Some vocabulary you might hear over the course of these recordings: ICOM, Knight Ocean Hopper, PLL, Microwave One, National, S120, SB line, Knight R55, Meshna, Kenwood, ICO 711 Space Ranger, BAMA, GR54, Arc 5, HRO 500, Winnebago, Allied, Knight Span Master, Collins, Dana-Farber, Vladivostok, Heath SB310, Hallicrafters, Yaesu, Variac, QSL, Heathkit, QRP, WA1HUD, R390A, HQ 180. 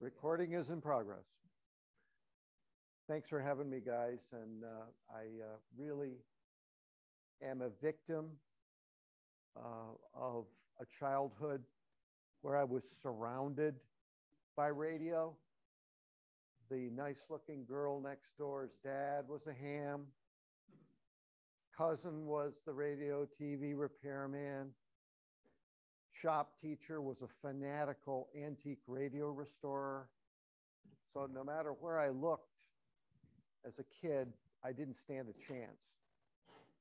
Recording is in progress. Thanks for having me, guys. And I really am a victim of a childhood where I was surrounded by radio. The nice-looking girl next door's dad was a ham. Cousin was the radio TV repairman. Shop teacher was a fanatical antique radio restorer. So no matter where I looked as a kid, I didn't stand a chance.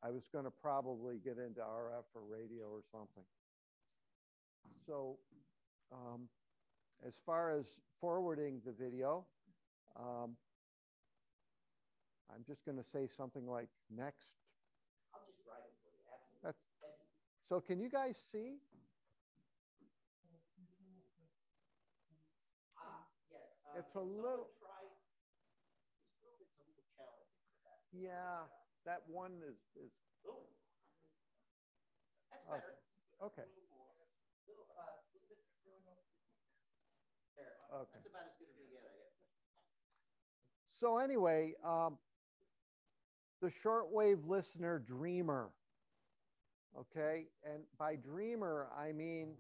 I was going to probably get into RF or radio or something. So as far as forwarding the video, I'm just going to say something like next. I'll just write it for you. So can you guys see? Yes. It's a little. It's a little challenging for that. Yeah, that one is. Oh, that's better. Okay. Okay. That's about as good as we get, I guess. So anyway, the shortwave listener dreamer, okay? And by dreamer, I mean,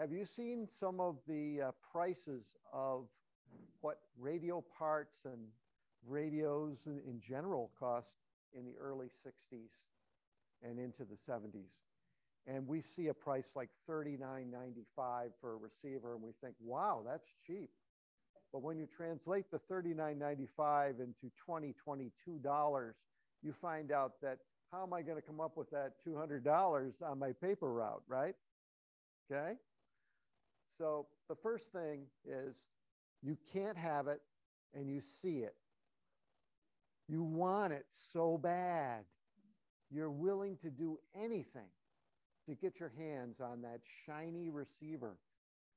have you seen some of the prices of what radio parts and radios in general cost in the early 60s and into the 70s? And we see a price like $39.95 for a receiver, and we think, wow, that's cheap. But when you translate the $39.95 into $22, you find out that how am I going to come up with that $200 on my paper route, right? Okay. So the first thing is you can't have it and you see it. You want it so bad. You're willing to do anything to get your hands on that shiny receiver,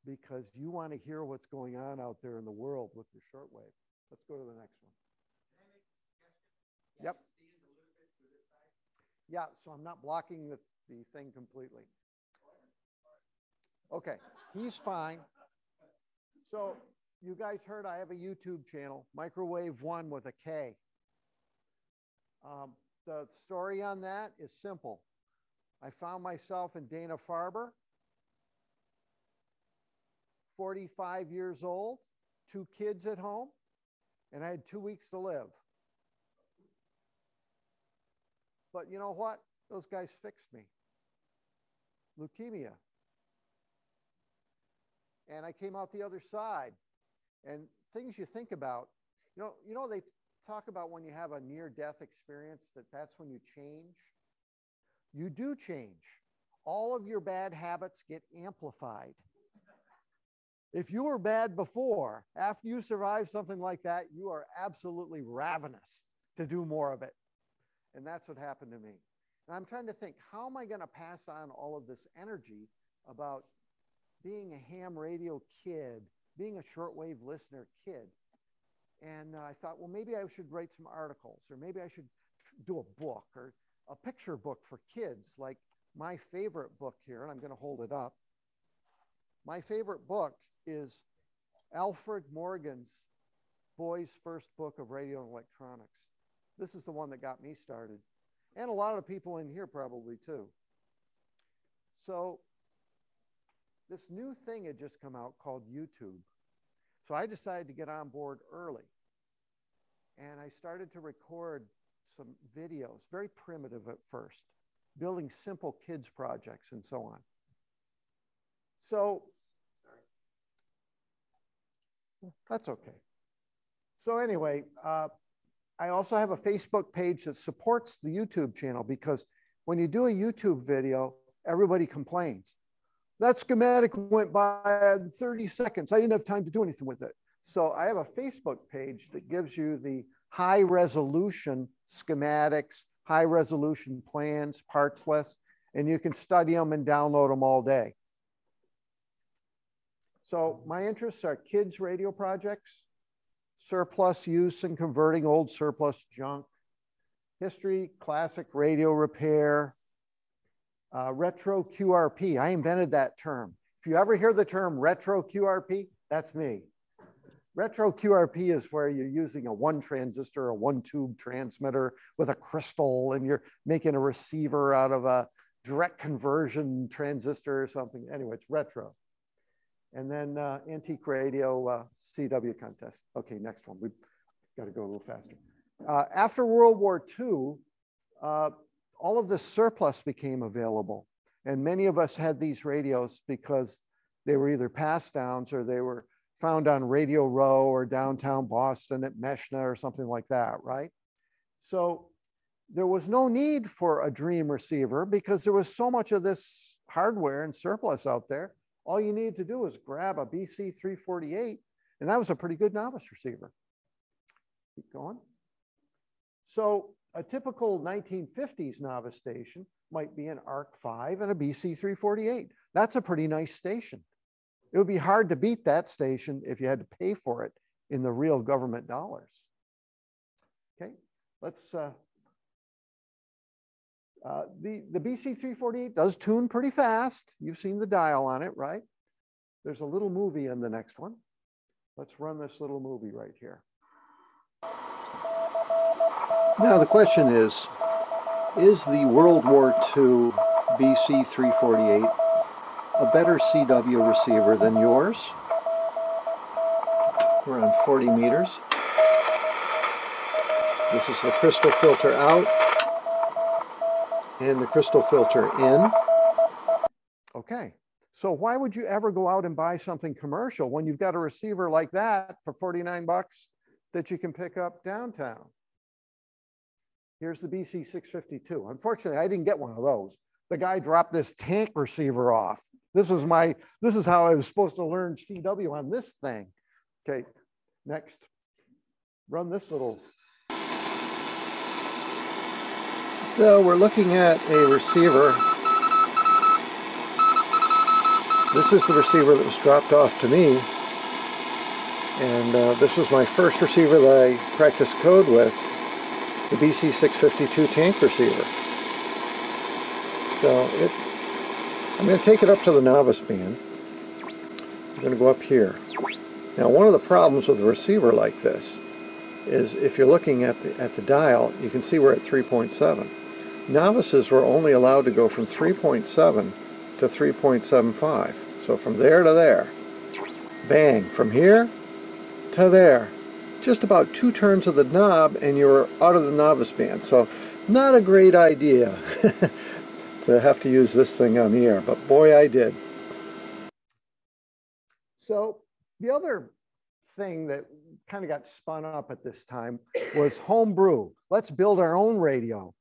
because you want to hear what's going on out there in the world with the shortwave. Let's go to the next one. Can I make a suggestion? Yep. Yeah, so I'm not blocking the thing completely. Okay, he's fine. So you guys heard I have a YouTube channel, Microwave One with a K. The story on that is simple. I found myself in Dana-Farber, 45 years old, 2 kids at home, and I had 2 weeks to live. But you know what? Those guys fixed me. Leukemia. And I came out the other side. And things you think about, you know they talk about when you have a near-death experience that that's when you change. You do change. All of your bad habits get amplified. If you were bad before, after you survive something like that, you are absolutely ravenous to do more of it. And that's what happened to me. And I'm trying to think, how am I going to pass on all of this energy about being a ham radio kid, being a shortwave listener kid? And I thought, well, maybe I should write some articles, or maybe I should do a book or a picture book for kids, like my favorite book here, and I'm going to hold it up. My favorite book is Alfred Morgan's Boys' First Book of Radio and Electronics. This is the one that got me started. And a lot of people in here probably too. So this new thing had just come out called YouTube. So I decided to get on board early. And I started to record some videos, very primitive at first, building simple kids projects and so on. So that's okay. So anyway, I also have a Facebook page that supports the YouTube channel, because when you do a YouTube video, everybody complains. That schematic went by in 30 seconds. I didn't have time to do anything with it. So I have a Facebook page that gives you the high resolution schematics, high resolution plans, parts lists, and you can study them and download them all day. So my interests are kids' radio projects, surplus use and converting old surplus junk, history, classic radio repair, retro QRP. I invented that term. If you ever hear the term retro QRP, That's me. Retro QRP is where you're using a one transistor, a one tube transmitter with a crystal, and you're making a receiver out of a direct conversion transistor or something. Anyway, it's retro. And then antique radio CW contest. Okay, next one. We've got to go a little faster. After World War II, all of this surplus became available. And many of us had these radios because they were either passed downs or they were found on Radio Row or downtown Boston at Meshna or something like that, right? So there was no need for a dream receiver because there was so much of this hardware and surplus out there. All you needed to do was grab a BC 348, and that was a pretty good novice receiver. Keep going. So a typical 1950s novice station might be an Arc 5 and a BC 348. That's a pretty nice station. It would be hard to beat that station if you had to pay for it in the real government dollars. Okay, let's, the BC 348 does tune pretty fast. You've seen the dial on it, right? There's a little movie in the next one. Let's run this little movie right here. Now the question is the World War II BC 348 a better CW receiver than yours? We're on 40 meters. This is the crystal filter out and the crystal filter in. Okay, so why would you ever go out and buy something commercial when you've got a receiver like that for 49 bucks that you can pick up downtown? Here's the BC 652. Unfortunately, I didn't get one of those. The guy dropped this tank receiver off. This is how I was supposed to learn CW on this thing. Okay, next. Run this little. So we're looking at a receiver. This is the receiver that was dropped off to me. And this was my first receiver that I practiced code with, the BC 652 tank receiver. So I'm going to take it up to the novice band. I'm going to go up here. Now, one of the problems with a receiver like this is if you're looking at the dial, you can see we're at 3.7. Novices were only allowed to go from 3.7 to 3.75. So from there to there, bang, from here to there. Just about two turns of the knob and you're out of the novice band. So not a great idea to have to use this thing on the air, but boy, I did. So the other thing that kind of got spun up at this time was homebrew. Let's build our own radio,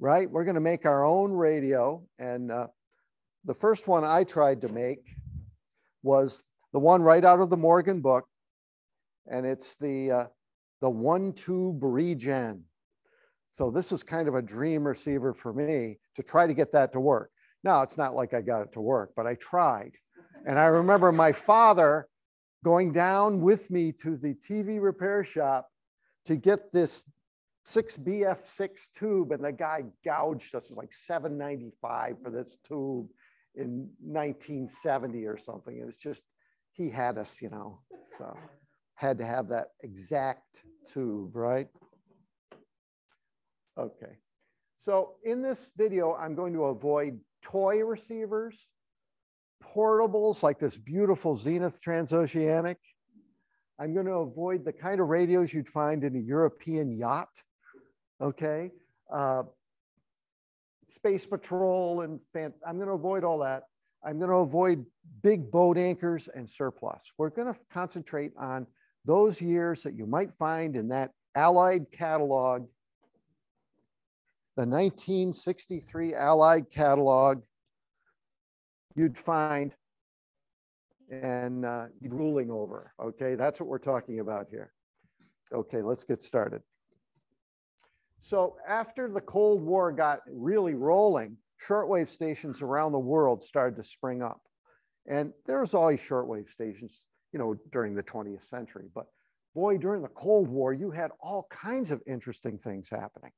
right? We're going to make our own radio. And the first one I tried to make was the one right out of the Morgan book. And it's the one-tube regen. So this was kind of a dream receiver for me to try to get that to work. Now, it's not like I got it to work, but I tried. And I remember my father going down with me to the TV repair shop to get this 6BF6 tube, and the guy gouged us. It was like $7.95 for this tube in 1970 or something. It was just, he had us, you know, so. Had to have that exact tube, right? Okay, so in this video, I'm going to avoid toy receivers, portables like this beautiful Zenith Transoceanic. I'm going to avoid the kind of radios you'd find in a European yacht, okay? Space Patrol and I'm going to avoid all that. I'm going to avoid big boat anchors and surplus. We're going to concentrate on those years that you might find in that Allied catalog, the 1963 Allied catalog, you'd find and ruling over, okay? That's what we're talking about here. Okay, let's get started. So after the Cold War got really rolling, shortwave stations around the world started to spring up. And there's always shortwave stations, you know, during the 20th century, but boy, during the Cold War, you had all kinds of interesting things happening.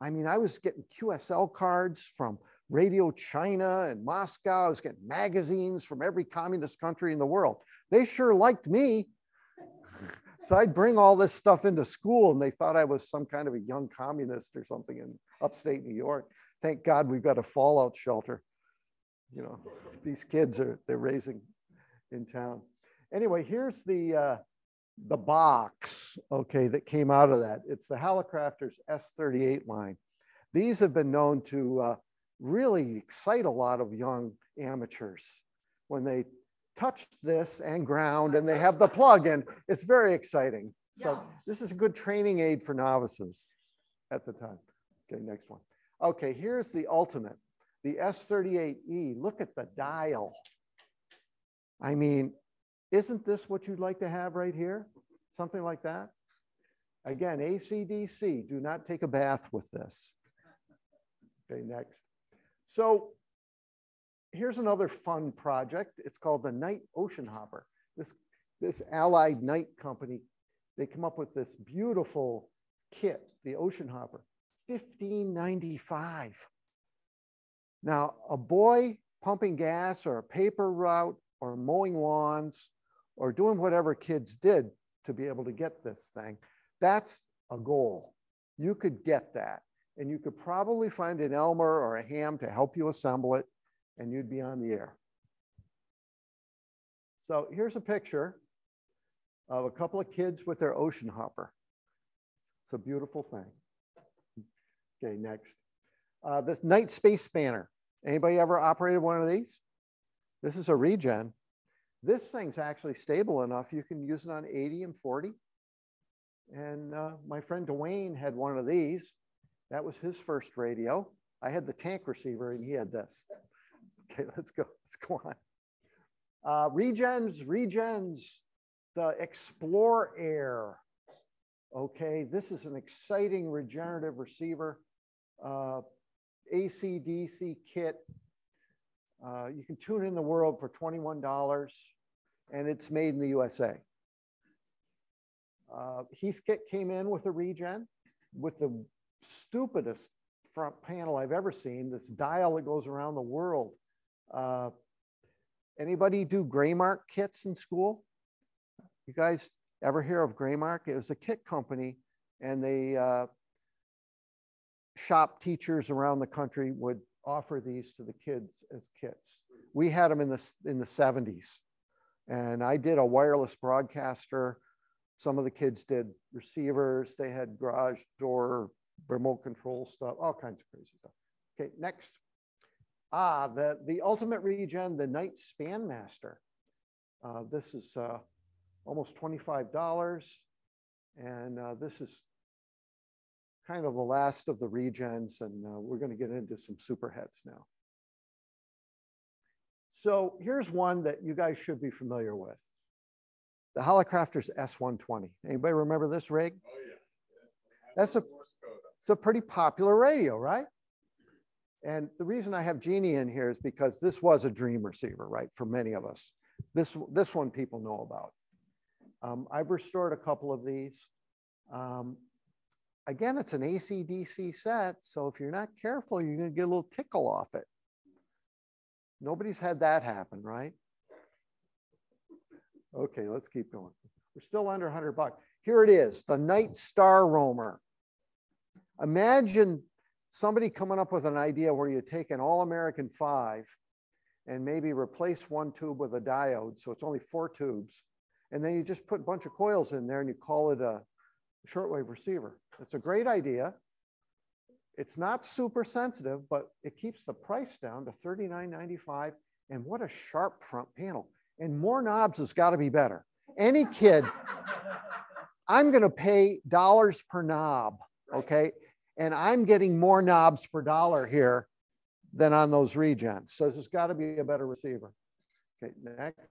I mean, I was getting QSL cards from Radio China and Moscow. I was getting magazines from every communist country in the world. They sure liked me. So I'd bring all this stuff into school and they thought I was some kind of a young communist or something in upstate New York. Thank God we've got a fallout shelter. You know, these kids are, they're raising in town. Anyway, here's the box, okay, that came out of that. It's the Hallicrafters S38 line. These have been known to really excite a lot of young amateurs when they touch this and ground and they have the plug in. It's very exciting. So yeah, this is a good training aid for novices at the time. Okay, next one. Okay, here's the ultimate, the S38E. Look at the dial. I mean, isn't this what you'd like to have right here? Something like that? Again, ACDC, do not take a bath with this. Okay, next. So here's another fun project. It's called the Knight Ocean Hopper. This Allied Knight company, they come up with this beautiful kit, the Ocean Hopper, $15.95. Now, a boy pumping gas or a paper route or mowing lawns or doing whatever kids did to be able to get this thing, that's a goal. You could get that. And you could probably find an Elmer or a Ham to help you assemble it, and you'd be on the air. So here's a picture of a couple of kids with their Ocean Hopper. It's a beautiful thing. Okay, next. This Knight Space Spanner. Anybody ever operated one of these? This is a regen. This thing's actually stable enough. You can use it on 80 and 40. And my friend Dwayne had one of these. That was his first radio. I had the tank receiver and he had this. Okay, let's go. Let's go on. Regens, the Explore Air. Okay, this is an exciting regenerative receiver, AC/DC kit. You can tune in the world for $21, and it's made in the USA. Heathkit came in with a regen with the stupidest front panel I've ever seen, this dial that goes around the world. Anybody do Graymark kits in school? You guys ever hear of Graymark? It was a kit company, and they shop teachers around the country would offer these to the kids as kits. We had them in the 70s, and I did a wireless broadcaster. Some of the kids did receivers. They had garage door remote control stuff, all kinds of crazy stuff. Okay, next. The ultimate regen, the Knight Span Master. This is almost $25, and this is kind of the last of the regens, and we're going to get into some superheads now. So here's one that you guys should be familiar with, the Hallicrafters S120. Anybody remember this rig? Oh yeah. That's a It's a pretty popular radio, right? And the reason I have Jeannie in here is because this was a dream receiver, right, for many of us. This one people know about. I've restored a couple of these. Again, it's an AC/DC set, so if you're not careful, you're going to get a little tickle off it. Nobody's had that happen, right? Okay, let's keep going. We're still under 100 bucks. Here it is, the Night Star Roamer. Imagine somebody coming up with an idea where you take an All-American 5 and maybe replace one tube with a diode, so it's only 4 tubes, and then you just put a bunch of coils in there and you call it a shortwave receiver. It's a great idea. It's not super sensitive, but it keeps the price down to $39.95, and what a sharp front panel. And more knobs has got to be better. Any kid, I'm going to pay dollars per knob, okay? And I'm getting more knobs per dollar here than on those regens. So there's got to be a better receiver. Okay, next.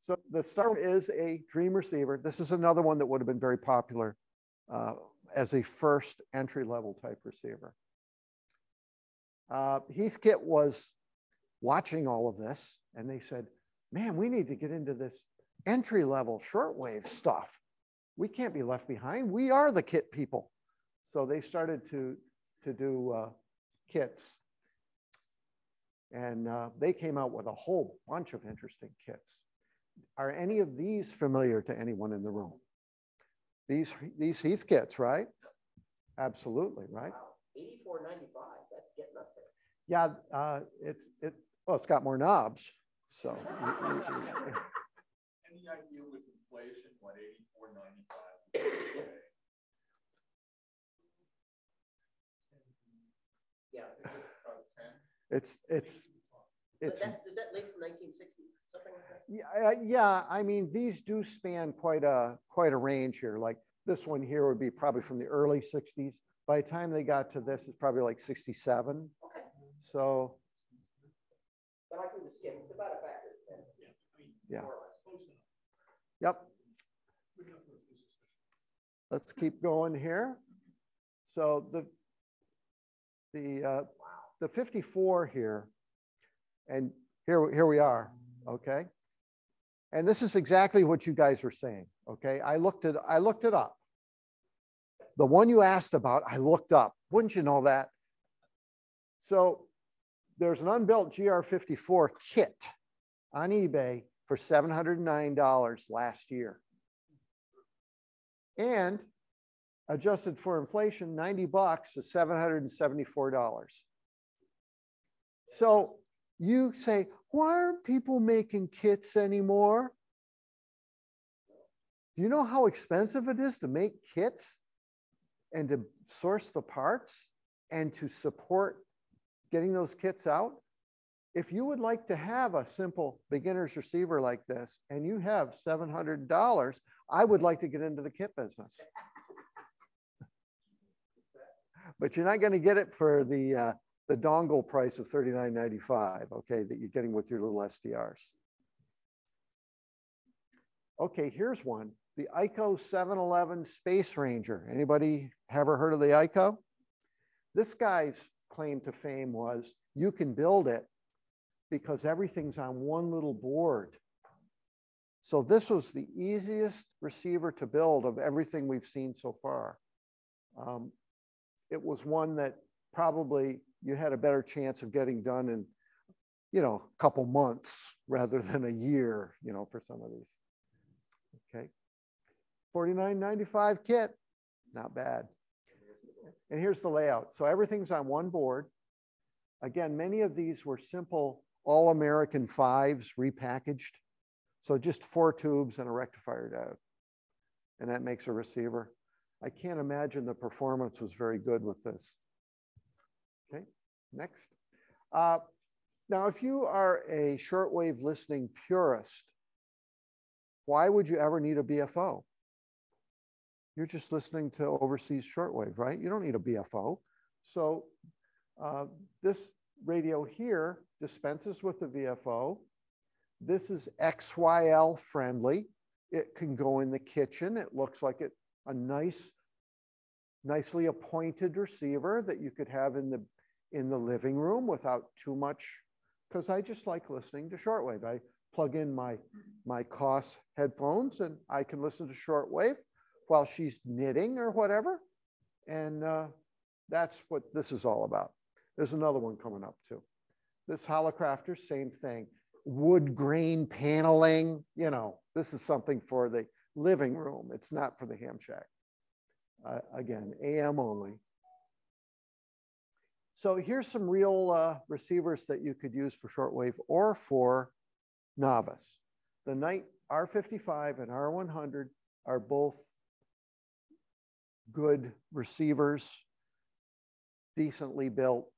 So the Star is a dream receiver. This is another one that would have been very popular as a first entry-level type receiver. Heathkit was watching all of this, and they said, man, we need to get into this entry-level shortwave stuff. We can't be left behind. We are the kit people. So they started to do kits. And they came out with a whole bunch of interesting kits. Are any of these familiar to anyone in the room? These Heathkits, right? Absolutely, right? Wow, $84.95, that's getting up there. Yeah, it's got more knobs, so. Any idea with inflation what $84.95 is today? Yeah. It's is that late from 1960? Something like that? Yeah, I mean, these do span quite a range here. Like this one here would be probably from the early 60s. By the time they got to this, it's probably like 67. Okay. So. But I can just get it's about a factor. Yeah. Yeah. Yep. Let's keep going here. So the 54 here, and here we are, okay? And this is exactly what you guys were saying, okay? I looked it up. The one you asked about, I looked up. Wouldn't you know that? So there's an unbuilt GR54 kit on eBay for $709 last year. And adjusted for inflation, 90 bucks is $774. So you say, why aren't people making kits anymore? Do you know how expensive it is to make kits and to source the parts and to support getting those kits out? If you would like to have a simple beginner's receiver like this and you have $700, I would like to get into the kit business. But you're not going to get it for the dongle price of $39.95, okay, that you're getting with your little SDRs. Okay, here's one, the ICO 711 Space Ranger. Anybody ever heard of the ICO? This guy's claim to fame was you can build it because everything's on one little board. So this was the easiest receiver to build of everything we've seen so far. It was one that probably you had a better chance of getting done in, you know, a couple months rather than a year, you know, for some of these. Okay, $49.95 kit, not bad. And here's the layout. So everything's on one board. Again, many of these were simple all-American 5s repackaged. So just 4 tubes and a rectifier diode, and that makes a receiver. I can't imagine the performance was very good with this. Okay, next. Now, if you are a shortwave listening purist, why would you ever need a BFO? You're just listening to overseas shortwave, right? You don't need a BFO. So this radio here dispenses with the VFO. This is XYL friendly. It can go in the kitchen. It looks like a nicely appointed receiver that you could have in the living room without too much, because I just like listening to shortwave. I plug in my Koss headphones and I can listen to shortwave while she's knitting or whatever. And that's what this is all about. There's another one coming up too. This Hallicrafter, same thing. Wood grain paneling, you know, this is something for the living room. It's not for the ham shack. Again, AM only. So here's some real receivers that you could use for shortwave or for novice. The Knight R55 and R100 are both good receivers, decently built,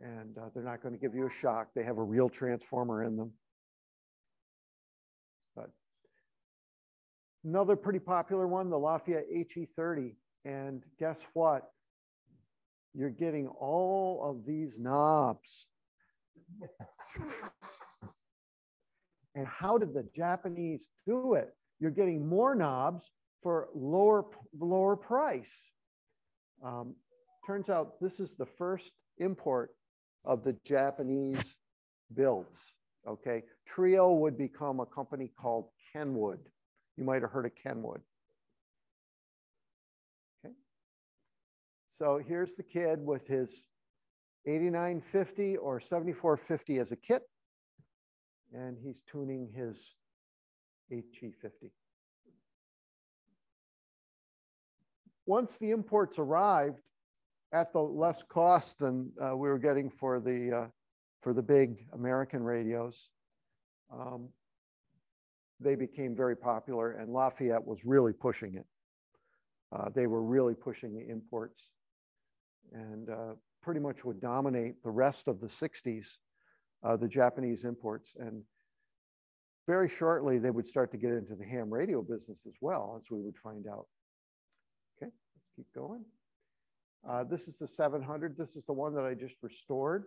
and they're not going to give you a shock. They have a real transformer in them. Another pretty popular one, the Lafayette HE30. And guess what? You're getting all of these knobs. And how did the Japanese do it? You're getting more knobs for lower price. Turns out this is the first import of the Japanese builds, okay? Trio would become a company called Kenwood. You might have heard of Kenwood. Okay. So here's the kid with his $89.50 or $74.50 as a kit. And he's tuning his HE50. Once the imports arrived at the less cost than we were getting for the big American radios, they became very popular, and Lafayette was really pushing it. They were really pushing the imports, and pretty much would dominate the rest of the 60s, the Japanese imports. And very shortly, they would start to get into the ham radio business as well, as we would find out. Okay, let's keep going. This is the 700. This is the one that I just restored.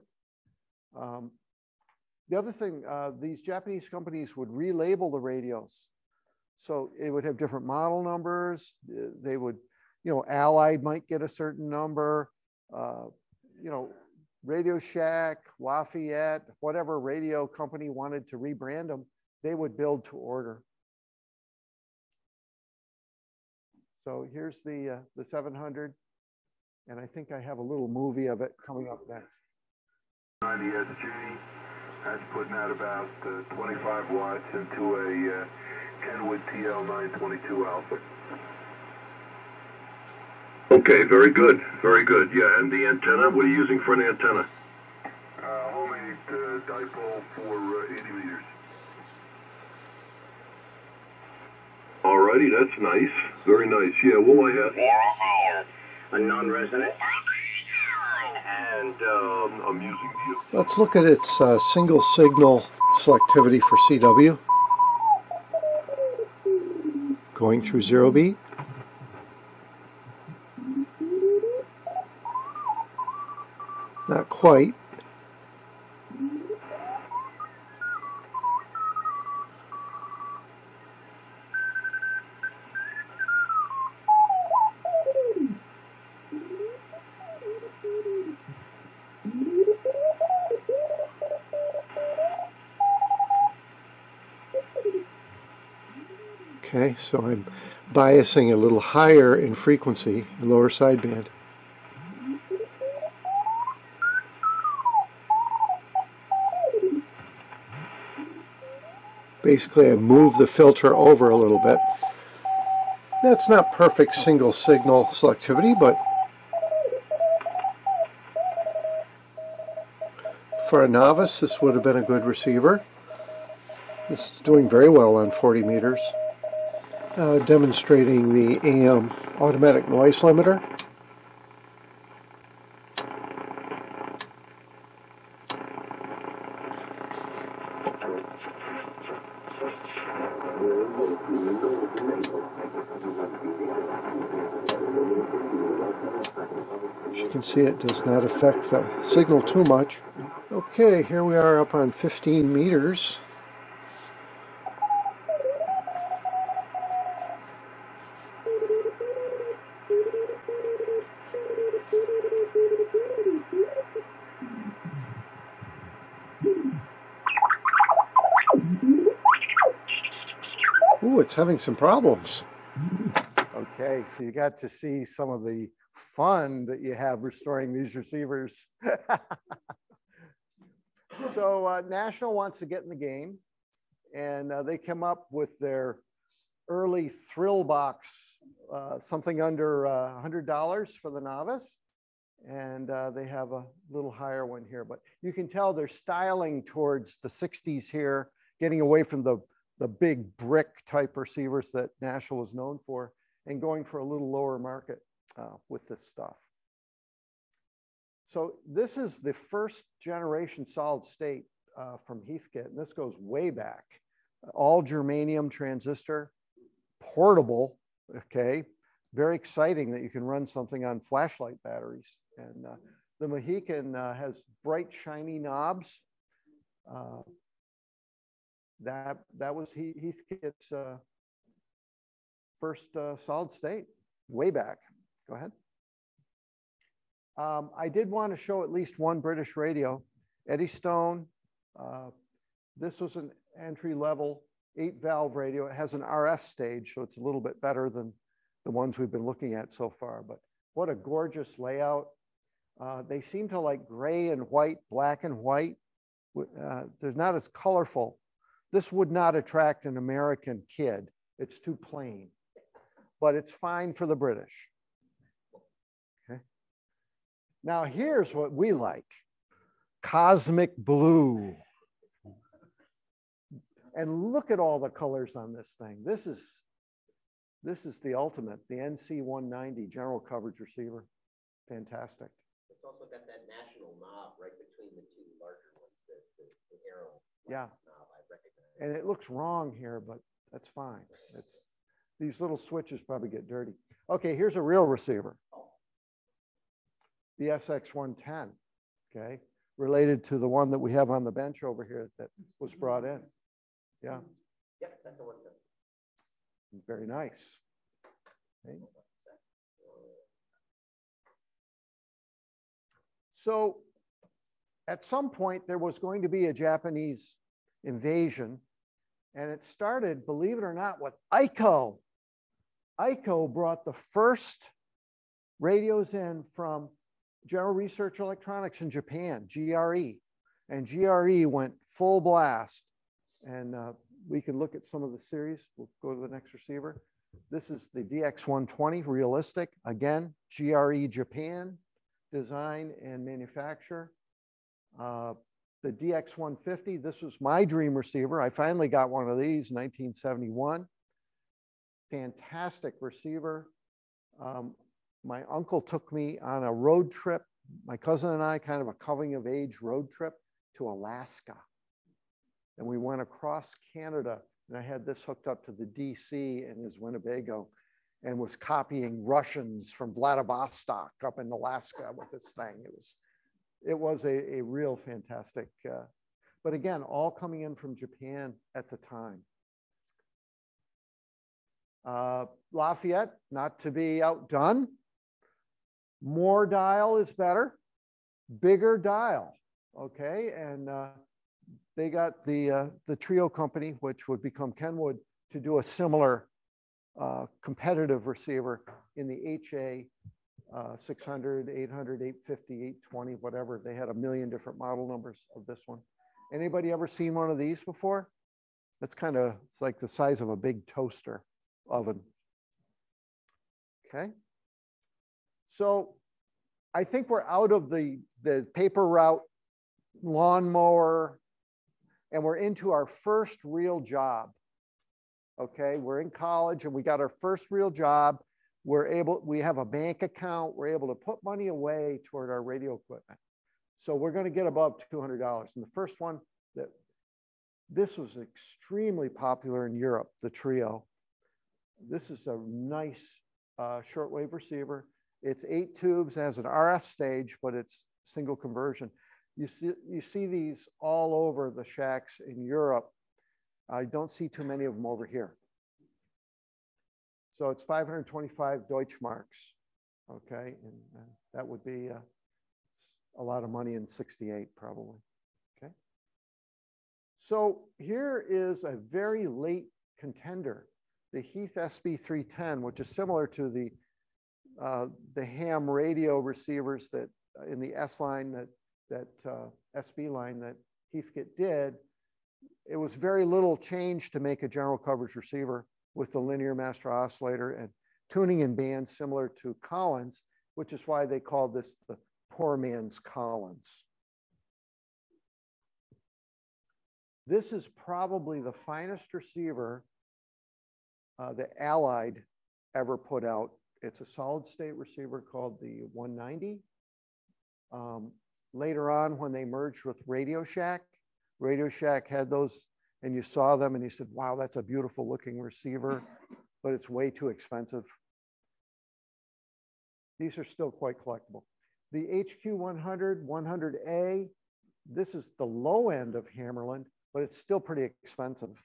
The other thing, these Japanese companies would relabel the radios. So it would have different model numbers. They would, you know, Allied might get a certain number, you know, Radio Shack, Lafayette, whatever radio company wanted to rebrand them, they would build to order. So here's the 700. And I think I have a little movie of it coming up next. 90 as a journey. That's putting out about 25 watts into a Kenwood TL 922 Alpha. Okay, very good, very good. Yeah, and the antenna, what are you using for an antenna? Homemade dipole for 80 meters. Alrighty, that's nice, very nice. Yeah, well, I have... There is a non-resonant. And amusing view. Let's look at its single signal selectivity for CW. Going through zero beat. Not quite. Okay, so I'm biasing a little higher in frequency and lower sideband. Basically, I move the filter over a little bit. That's not perfect single signal selectivity, but for a novice, this would have been a good receiver. This is doing very well on 40 meters. Demonstrating the AM automatic noise limiter. As you can see, it does not affect the signal too much. Okay, here we are up on 15 meters. It's having some problems. Okay, so you got to see some of the fun that you have restoring these receivers. So National wants to get in the game, and they came up with their early thrill box, something under $100 for the novice, and they have a little higher one here, but you can tell they're styling towards the 60s here, getting away from the big brick type receivers that National is known for, and going for a little lower market with this stuff. So this is the first generation solid state from Heathkit, and this goes way back. All germanium transistor, portable, okay? Very exciting that you can run something on flashlight batteries. And the Mohican has bright, shiny knobs. That was Heathkit's first solid state, way back. Go ahead. I did want to show at least one British radio, Eddie Stone. This was an entry-level 8-valve radio. It has an RF stage, so it's a little bit better than the ones we've been looking at so far. But what a gorgeous layout. They seem to like gray and white, black and white. They're not as colorful. This would not attract an American kid. It's too plain, but it's fine for the British. Okay. Now here's what we like, cosmic blue. And look at all the colors on this thing. This is the ultimate, the NC190 general coverage receiver. Fantastic. It's also got that national knob right between the two larger ones, the arrow. Yeah. Knob, I recognize. And it looks wrong here, but that's fine. It's, these little switches probably get dirty. Okay, here's a real receiver. The SX110, okay? Related to the one that we have on the bench over here that was brought in. Yeah. Yep, that's a one. Very nice. Okay. So at some point there was going to be a Japanese invasion, and it started, believe it or not, with ICO. ICO brought the first radios in from General Research Electronics in Japan, GRE, and GRE went full blast. And we can look at some of the series. We'll go to the next receiver. This is the DX120 realistic. Again, GRE Japan design and manufacture. The DX150, this was my dream receiver. I finally got one of these in 1971. Fantastic receiver. My uncle took me on a road trip, my cousin and I, kind of a coming of age road trip to Alaska. And we went across Canada, and I had this hooked up to the DC in his Winnebago and was copying Russians from Vladivostok up in Alaska with this thing. It was a real fantastic, but again, all coming in from Japan at the time. Lafayette, not to be outdone. More dial is better, bigger dial, okay? And they got the Trio company, which would become Kenwood, to do a similar competitive receiver in the HA 600, 800, 850, 820, whatever. They had a million different model numbers of this one. Anybody ever seen one of these before? That's kind of, it's like the size of a big toaster oven. Okay. So I think we're out of the paper route, lawnmower, and we're into our first real job, okay? We're in college and we got our first real job. We have a bank account. We're able to put money away toward our radio equipment. So we're gonna get above $200. And the first one, this was extremely popular in Europe, the Trio. This is a nice shortwave receiver. It's 8 tubes, has an RF stage, but it's single conversion. You see these all over the shacks in Europe. I don't see too many of them over here. So it's 525 Deutschmarks, okay? And that would be a lot of money in 68 probably, okay? So here is a very late contender, the Heath SB310, which is similar to the ham radio receivers that in the S line that SB line that Heathkit did. It was very little change to make a general coverage receiver with the linear master oscillator and tuning in bands similar to Collins, which is why they called this the poor man's Collins. This is probably the finest receiver that Allied ever put out. It's a solid state receiver called the 190. Later on, when they merged with Radio Shack, Radio Shack had those, and you saw them and you said, wow, that's a beautiful looking receiver, but it's way too expensive. These are still quite collectible. The HQ 100, 180A, this is the low end of Hammerland, but it's still pretty expensive.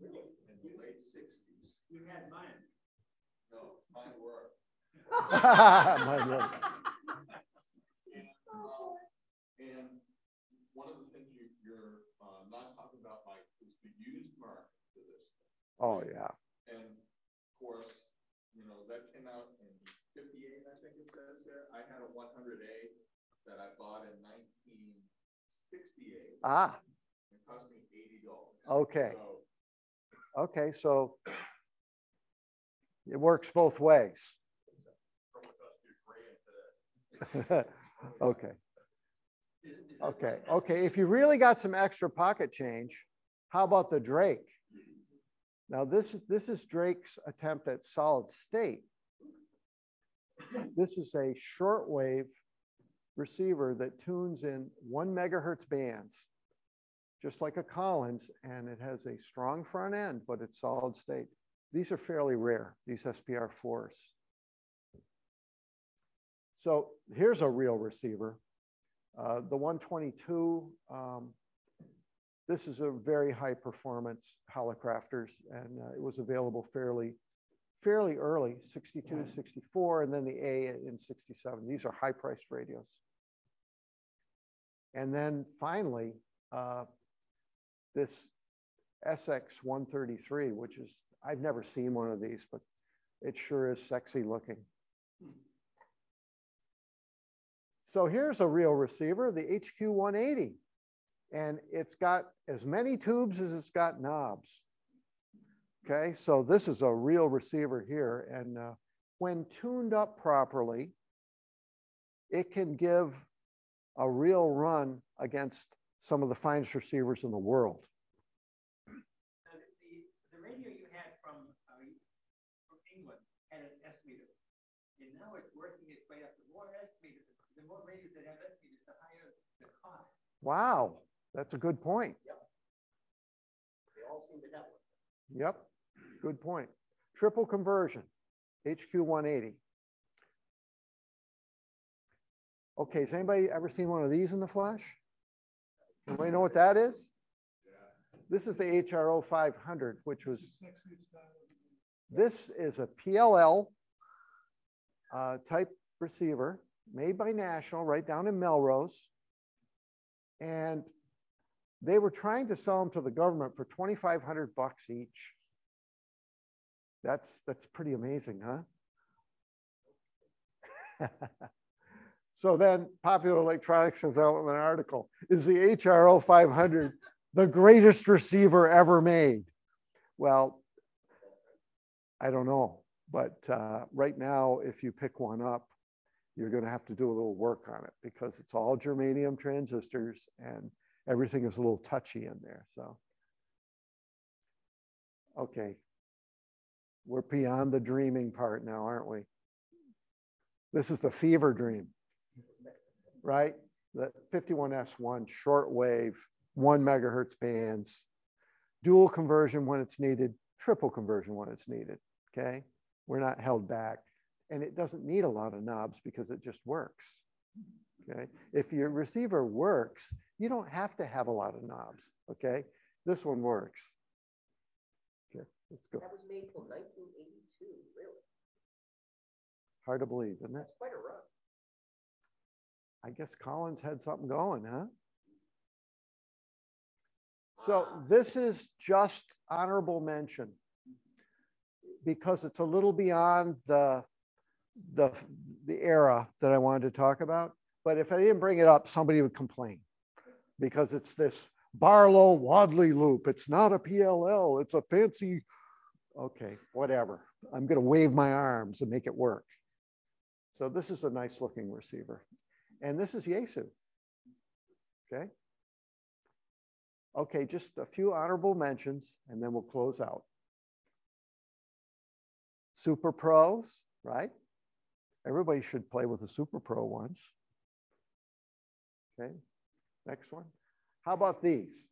Really? In the late 60s. You had mine. Mine work. Mine work. And one of the things you're not talking about, Mike, is the used market for this. Oh, yeah. And course, you know, that came out in 58, I think it says there. I had a 100A that I bought in 1968. Ah. It cost me $80. Okay. So, okay, so it works both ways. Okay. Okay. Okay. If you really got some extra pocket change, how about the Drake? Now this is Drake's attempt at solid state. This is a shortwave receiver that tunes in 1 megahertz bands, just like a Collins, and it has a strong front end, but it's solid state. These are fairly rare, these SPR4s. So here's a real receiver. The 122, this is a very high performance Hallicrafters, and it was available fairly early, 62, 64, and then the A in 67. These are high priced radios. And then finally, this SX 133, which is, I've never seen one of these, but it sure is sexy looking. So here's a real receiver, the HQ 180. And it's got as many tubes as it's got knobs. Okay, so this is a real receiver here. And when tuned up properly, it can give a real run against some of the finest receivers in the world. The radio you had from England had an S meter. And now it's working its way up. The more S meters, the more radios that have S meters, the higher the cost. Wow. That's a good point. Yep. They all seem to have one. Yep. Good point. Triple conversion, HQ 180. Okay, has anybody ever seen one of these in the flesh? Anybody know what that is? Yeah. This is the HRO 500, which was, this is a PLL type receiver made by National right down in Melrose. And they were trying to sell them to the government for $2,500 each. That's pretty amazing, huh? So then Popular Electronics comes out with an article. Is the HRO 500 the greatest receiver ever made? Well, I don't know. But right now, if you pick one up, you're going to have to do a little work on it because it's all germanium transistors and everything is a little touchy in there, so. Okay, we're beyond the dreaming part now, aren't we? This is the fever dream, right? The 51S1 shortwave, 1 megahertz bands, dual conversion when it's needed, triple conversion when it's needed, okay? We're not held back. And it doesn't need a lot of knobs because it just works, okay? If your receiver works, you don't have to have a lot of knobs, okay? This one works. Okay, let's go. That was made till 1982, really. Hard to believe, isn't it? That's quite a run. I guess Collins had something going, huh? So this is just honorable mention because it's a little beyond the era that I wanted to talk about. But if I didn't bring it up, somebody would complain. Because it's this Barlow Wadley loop. It's not a PLL, it's a fancy, okay, whatever. I'm gonna wave my arms and make it work. So this is a nice looking receiver. And this is Yaesu, okay? Okay, just a few honorable mentions and then we'll close out. Super Pros, right? Everybody should play with a Super Pro once, okay? Next one. How about these?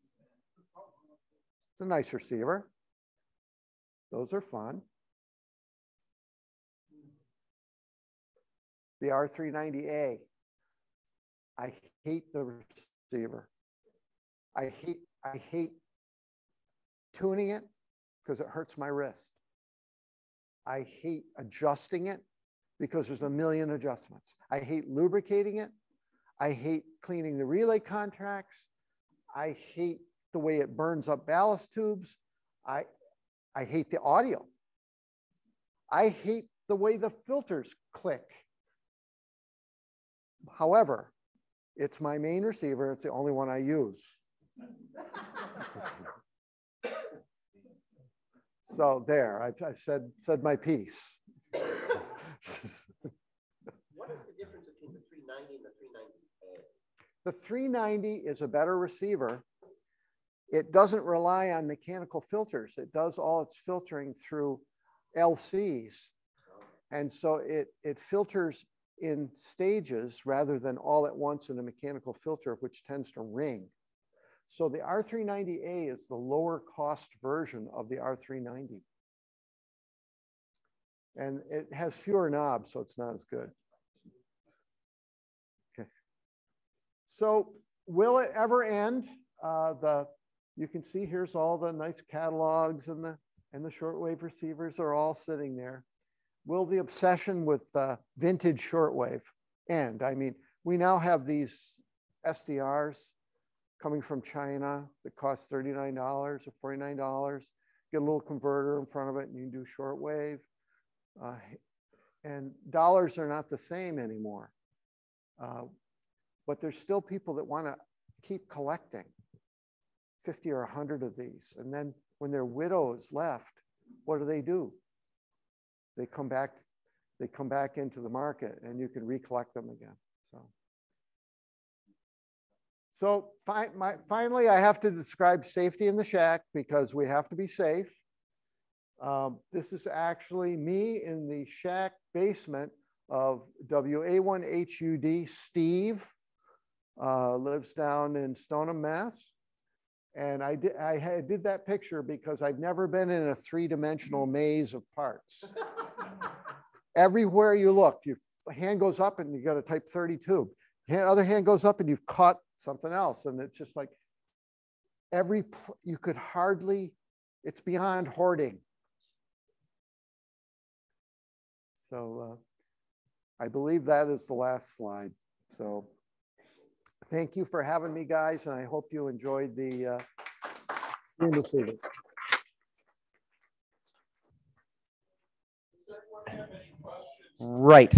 It's a nice receiver. Those are fun. The R390A. I hate the receiver. I hate tuning it because it hurts my wrist. I hate adjusting it because there's a million adjustments. I hate lubricating it. I hate cleaning the relay contracts. I hate the way it burns up ballast tubes. I hate the audio. I hate the way the filters click. However, it's my main receiver. It's the only one I use. So there, I said my piece. What is the difference between the 390 and the 390A? The 390 is a better receiver. It doesn't rely on mechanical filters. It does all its filtering through LCs. And so it filters in stages rather than all at once in a mechanical filter, which tends to ring. So the R390A is the lower cost version of the R390. And it has fewer knobs, so it's not as good. Okay. So will it ever end? You can see here's all the nice catalogs, and the shortwave receivers are all sitting there. Will the obsession with vintage shortwave end? I mean, we now have these SDRs coming from China that cost $39 or $49. Get a little converter in front of it and you can do shortwave. And dollars are not the same anymore. But there's still people that want to keep collecting 50 or 100 of these. And then when their widows left, what do? They come back into the market and you can recollect them again. So finally, I have to describe safety in the shack because we have to be safe. This is actually me in the shack basement of WA1HUD Steve, lives down in Stoneham, Mass. And I did that picture because I've never been in a three-dimensional maze of parts. Everywhere you look, your hand goes up and you got to type 32. Other hand goes up and you've caught something else. And it's just like you could hardly, it's beyond hoarding. So I believe that is the last slide. So thank you for having me, guys. And I hope you enjoyed the evening. Right.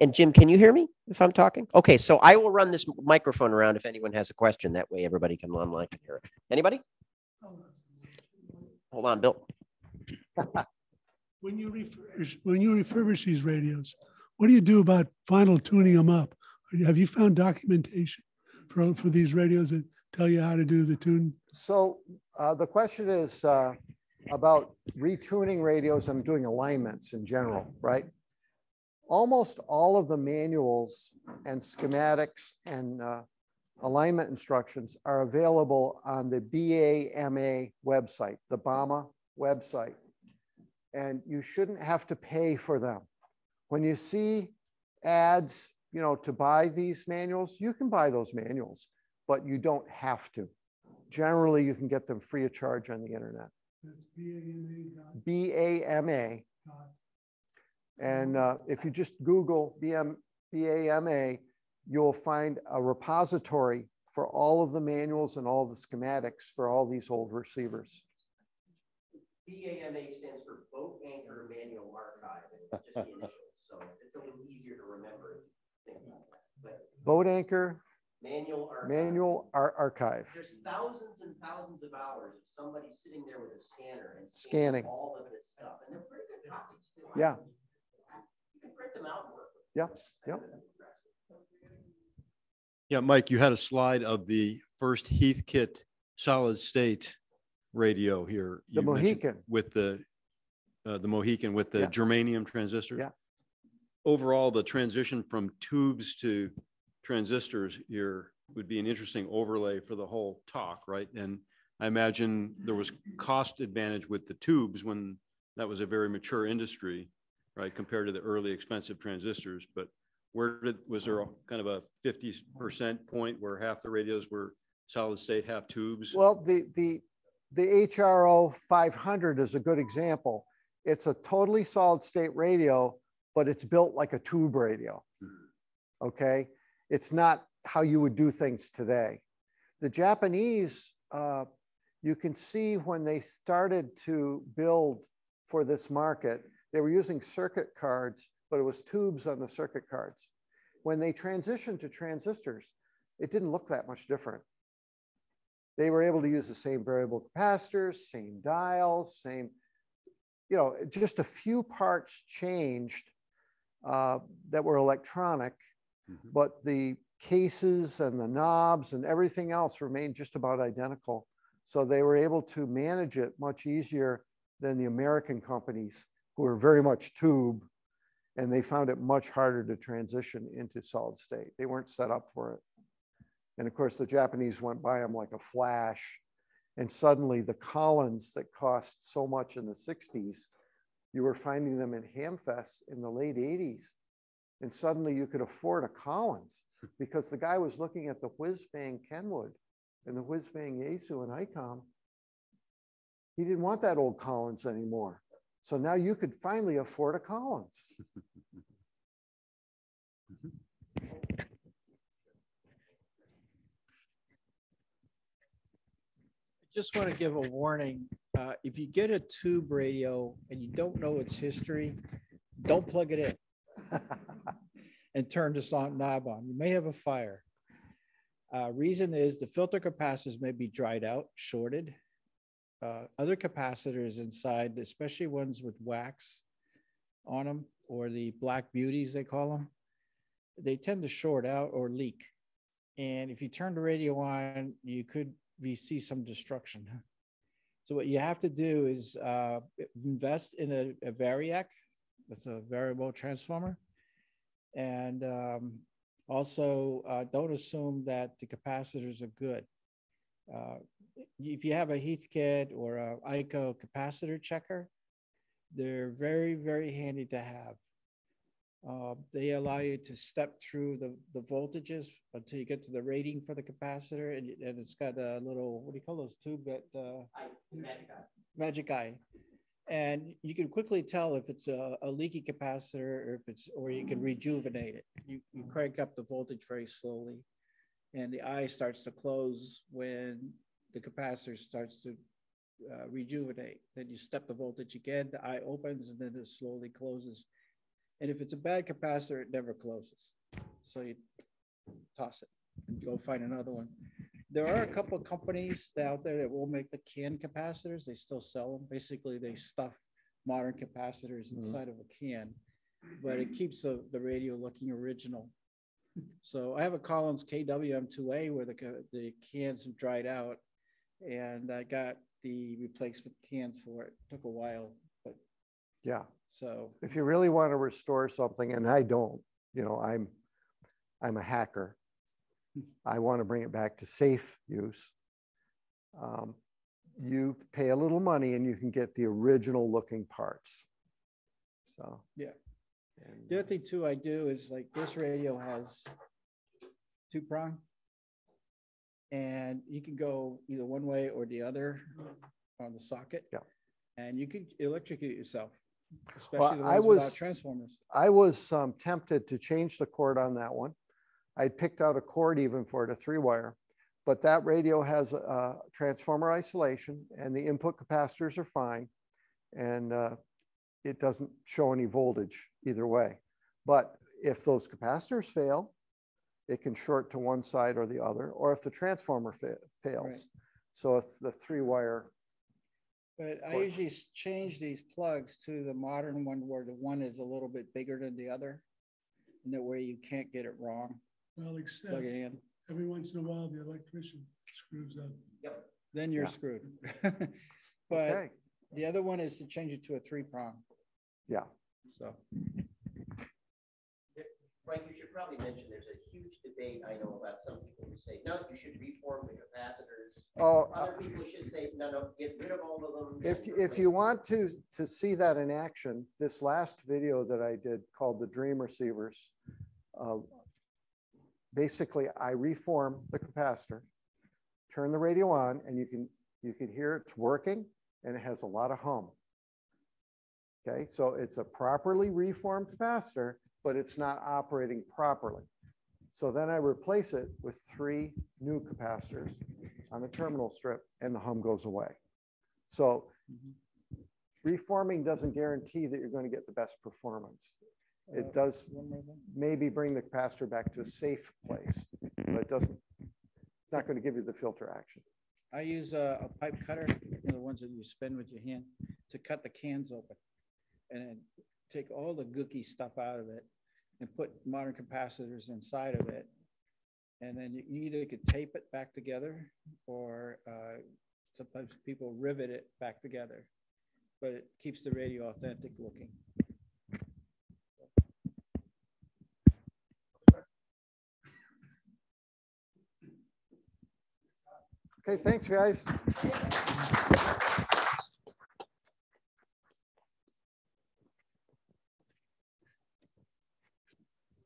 And Jim, can you hear me if I'm talking? Okay, so I will run this microphone around if anyone has a question. That way everybody can online can hear it. Anybody? Hold on, Bill. When you refurbish these radios, what do you do about final tuning them up? Have you found documentation for these radios that tell you how to do the tune? So the question is about retuning radios. I'm doing alignments in general, right? Almost all of the manuals and schematics and alignment instructions are available on the BAMA website, the BAMA website. And you shouldn't have to pay for them. When you see ads, you know, to buy these manuals, you can buy those manuals, but you don't have to. Generally, you can get them free of charge on the internet. BAMA. And if you just Google BAMA, you'll find a repository for all of the manuals and all the schematics for all these old receivers. BAMA stands for Boat Anchor Manual Archive. It's just the initials, so it's a little easier to remember. But Boat Anchor Manual Archive. There's thousands and thousands of hours of somebody sitting there with a scanner and scanning all of this stuff, and they're pretty good copies too. Yeah. Yeah, Mike, you had a slide of the first Heathkit solid state radio here. The Mohican with the Mohican with the germanium transistor. Yeah. Overall, the transition from tubes to transistors here would be an interesting overlay for the whole talk, right? And I imagine there was cost advantage with the tubes when that was a very mature industry, right, compared to the early expensive transistors. But where was there kind of a 50% point where half the radios were solid state, half tubes? Well, the HRO 500 is a good example. It's a totally solid state radio, but it's built like a tube radio, okay? It's not how you would do things today. The Japanese you can see when they started to build for this market, they were using circuit cards, but it was tubes on the circuit cards. When they transitioned to transistors, it didn't look that much different. They were able to use the same variable capacitors, same dials, same, you know, just a few parts changed that were electronic, mm-hmm. but the cases and the knobs and everything else remained just about identical. So they were able to manage it much easier than the American companies who were very much tube, and they found it much harder to transition into solid state. They weren't set up for it. And of course, the Japanese went by them like a flash. And suddenly the Collins that cost so much in the 60s, you were finding them in Hamfest in the late 80s. And suddenly you could afford a Collins because the guy was looking at the whiz-bang Kenwood and the whiz-bang Yaesu and ICOM. He didn't want that old Collins anymore. So now you could finally afford a Collins. Just want to give a warning. If you get a tube radio and you don't know its history, don't plug it in and turn this knob on. You may have a fire. Reason is the filter capacitors may be dried out, shorted. Other capacitors inside, especially ones with wax on them, or the black beauties they call them, they tend to short out or leak. And if you turn the radio on, you could see some destruction. So what you have to do is invest in a variac, that's a variable transformer. And also don't assume that the capacitors are good. If you have a Heathkit or an ICO capacitor checker, they're very, very handy to have. They allow you to step through the voltages until you get to the rating for the capacitor, and it's got a little, what do you call those tube that? Magic eye. And you can quickly tell if it's a leaky capacitor, or if it's, or you can rejuvenate it. You crank up the voltage very slowly, and the eye starts to close when the capacitor starts to rejuvenate. Then you step the voltage again, the eye opens, and then it slowly closes. And if it's a bad capacitor, it never closes. So you toss it and go find another one. There are a couple of companies out there that will make the canned capacitors. They still sell them. Basically, they stuff modern capacitors inside of a can, but it keeps the radio looking original. So I have a Collins KWM2A where the cans have dried out, and I got the replacement cans for it. It took a while. Yeah. So if you really want to restore something, and I don't, you know, I'm a hacker. I want to bring it back to safe use. You pay a little money and you can get the original looking parts. So, yeah. And the other thing too, I do is like this radio has two prong and you can go either one way or the other on the socket. Yeah. And you could electrocute yourself. Especially well, I was tempted to change the cord on that one. I picked out a cord even for it, a 3-wire, but that radio has a transformer isolation and the input capacitors are fine. And it doesn't show any voltage either way. But if those capacitors fail, it can short to one side or the other, or if the transformer fails. Right. So if the 3-wire. But I usually change these plugs to the modern one where the one is a little bit bigger than the other, and that way you can't get it wrong. Well, except plug it in. Every once in a while, the electrician screws up. Yep. Then you're screwed. But okay. The other one is to change it to a 3-prong. Yeah. So. Frank, you should probably mention there's a huge debate I know about some people who say, no, you should reform the capacitors. Oh, other people should say, no, no, get rid of all of them. If you want to see that in action, this last video that I did called The Dream Receivers, basically I reform the capacitor, turn the radio on, and you can hear it's working, and it has a lot of hum. Okay, so it's a properly reformed capacitor, but it's not operating properly. So then I replace it with 3 new capacitors on the terminal strip, and the hum goes away. So reforming doesn't guarantee that you're going to get the best performance. It does maybe bring the capacitor back to a safe place, but it doesn't, it's not going to give you the filter action. I use a pipe cutter, you know, the ones that you spin with your hand, to cut the cans open, and take all the gooky stuff out of it and put modern capacitors inside of it. And then you either could tape it back together, or sometimes people rivet it back together, but it keeps the radio authentic looking. Okay, thanks guys.